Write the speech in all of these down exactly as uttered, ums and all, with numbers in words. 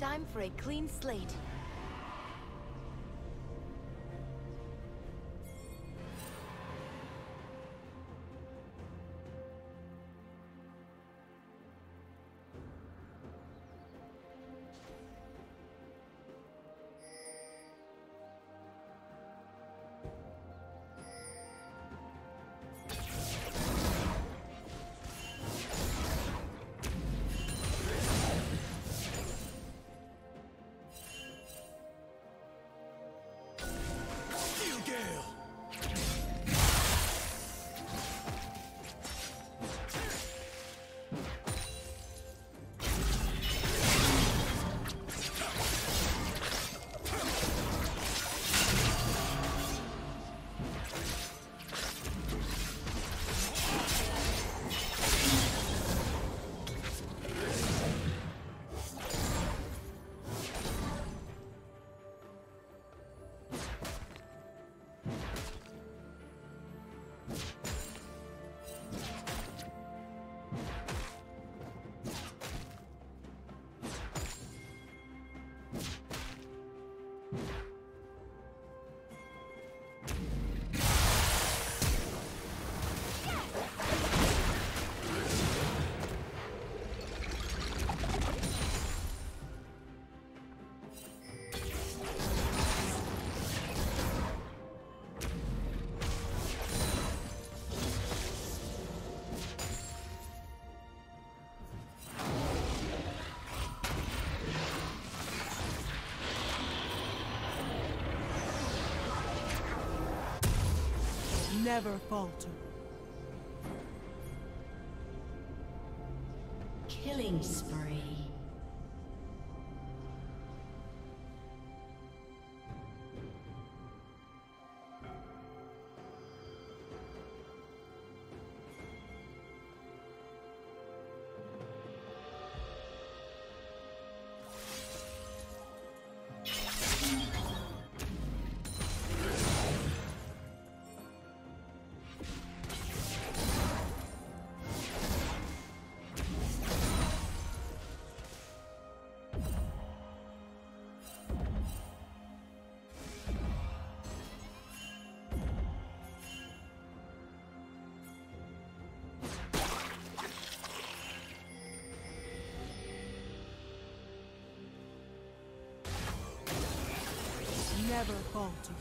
Time for a clean slate. Never falter. Killing spree. Never falter.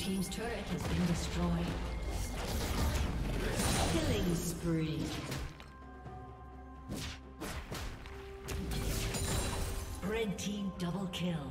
Team's turret has been destroyed. Killing spree. Red team double kill.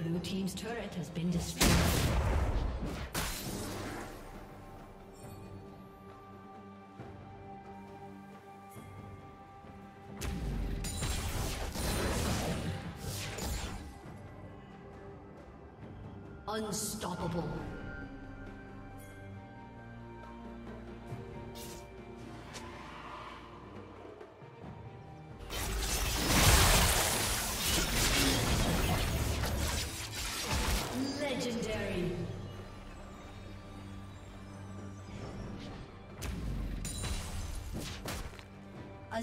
Blue team's turret has been destroyed. Unstoppable. A